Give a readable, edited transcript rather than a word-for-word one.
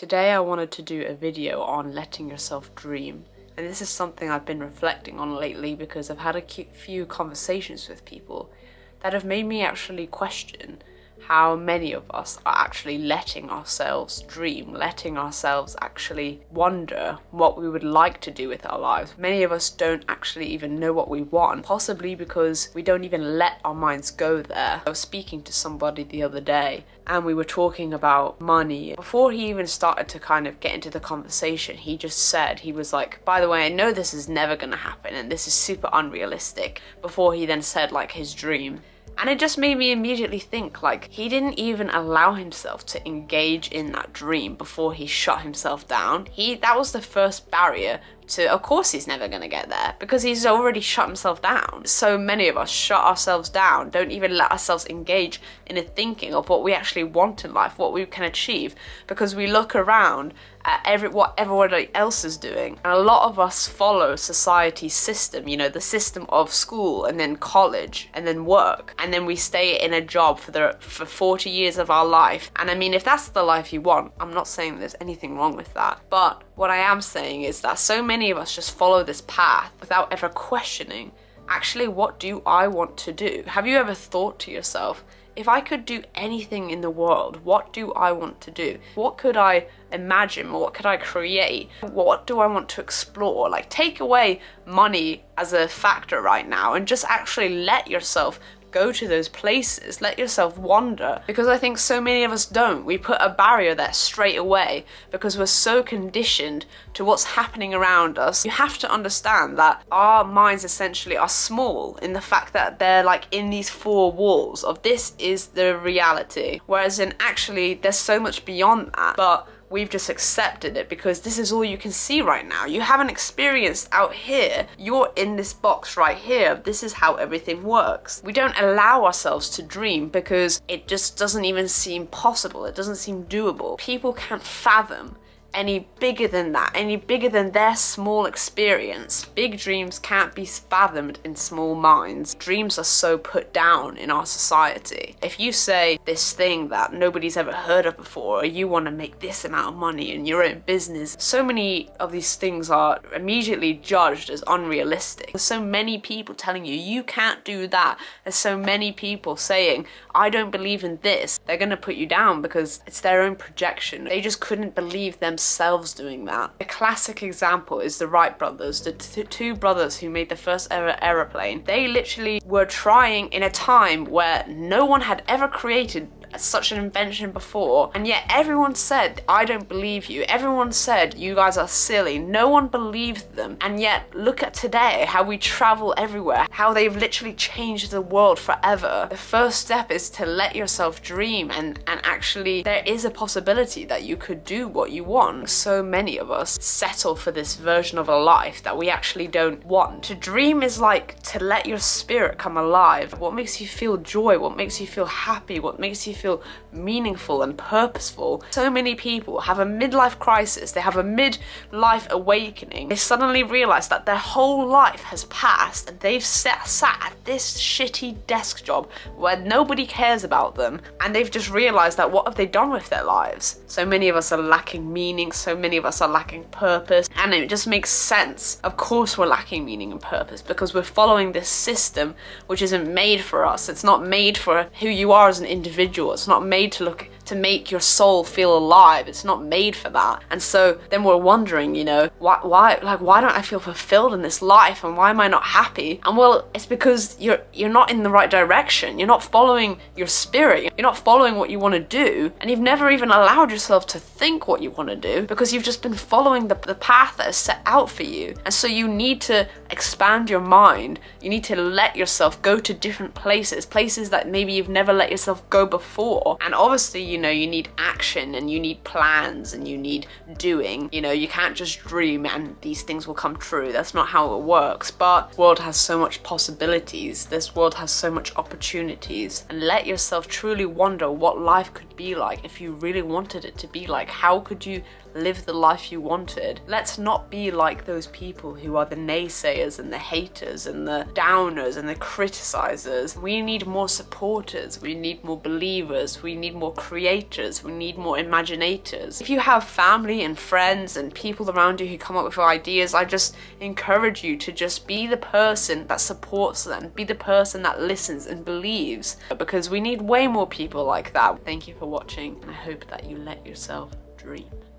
Today I wanted to do a video on letting yourself dream, and this is something I've been reflecting on lately because I've had a few conversations with people that have made me actually question how many of us are actually letting ourselves dream, letting ourselves actually wonder what we would like to do with our lives. Many of us don't actually even know what we want, possibly because we don't even let our minds go there. I was speaking to somebody the other day and we were talking about money. Before he even started to kind of get into the conversation, he just said, he was like, by the way, I know this is never gonna happen and this is super unrealistic, before he then said like his dream. And it just made me immediately think, like, he didn't even allow himself to engage in that dream before he shut himself down. That was the first barrier to, of course he's never gonna get there, because he's already shut himself down. So many of us shut ourselves down, don't even let ourselves engage in a thinking of what we actually want in life, what we can achieve, because we look around at what everyone else is doing. And a lot of us follow society's system, you know, the system of school and then college and then work. And then we stay in a job for 40 years of our life. And I mean, if that's the life you want, I'm not saying there's anything wrong with that. But what I am saying is that so many of us just follow this path without ever questioning, actually, what do I want to do? Have you ever thought to yourself, if I could do anything in the world, what do I want to do? What could I imagine? What could I create? What do I want to explore? Like, take away money as a factor right now and just actually let yourself go to those places, let yourself wander, because I think so many of us don't. We put a barrier there straight away because we're so conditioned to what's happening around us. You have to understand that our minds essentially are small in the fact that they're like in these four walls of this is the reality, whereas in actually there's so much beyond that, but we've just accepted it because this is all you can see right now. You haven't experienced out here. You're in this box right here. This is how everything works. We don't allow ourselves to dream because it just doesn't even seem possible. It doesn't seem doable. People can't fathom any bigger than that, any bigger than their small experience. Big dreams can't be fathomed in small minds. Dreams are so put down in our society. If you say this thing that nobody's ever heard of before, or you want to make this amount of money in your own business, so many of these things are immediately judged as unrealistic. There's so many people telling you, you can't do that. There's so many people saying, I don't believe in this. They're going to put you down because it's their own projection. They just couldn't believe themselves doing that. A classic example is the Wright brothers, the two brothers who made the first ever aeroplane. They literally were trying in a time where no one had ever created such an invention before, and yet everyone said, I don't believe you. Everyone said, you guys are silly. No one believed them, and yet look at today, how we travel everywhere, how they've literally changed the world forever. The first step is to let yourself dream, and actually there is a possibility that you could do what you want. So many of us settle for this version of a life that we actually don't want. To dream is like to let your spirit come alive. What makes you feel joy? What makes you feel happy? What makes you feel meaningful and purposeful? So many people have a midlife crisis, they have a midlife awakening. They suddenly realize that their whole life has passed and they've sat at this shitty desk job where nobody cares about them, and they've just realized that what have they done with their lives? So many of us are lacking meaning, so many of us are lacking purpose, and it just makes sense. Of course we're lacking meaning and purpose because we're following this system which isn't made for us. It's not made for who you are as an individual. It's not made to make your soul feel alive. It's not made for that. And so then we're wondering, you know, why don't I feel fulfilled in this life, and why am I not happy? And well, it's because you're not in the right direction. You're not following your spirit. You're not following what you want to do, and you've never even allowed yourself to think what you want to do because you've just been following the path that is set out for you. And so you need to expand your mind. You need to let yourself go to different places, places that maybe you've never let yourself go before. And obviously, you know, you need action and you need plans and you need doing. You know, you can't just dream and these things will come true. That's not how it works. But the world has so much possibilities. This world has so much opportunities. And let yourself truly wonder what life could be like if you really wanted it to be like. How could you live the life you wanted? Let's not be like those people who are the naysayers and the haters and the downers and the criticizers. We need more supporters, we need more believers, we need more creators, we need more imaginators. If you have family and friends and people around you who come up with ideas, I just encourage you to just be the person that supports them, be the person that listens and believes, because we need way more people like that. Thank you for watching, and I hope that you let yourself dream.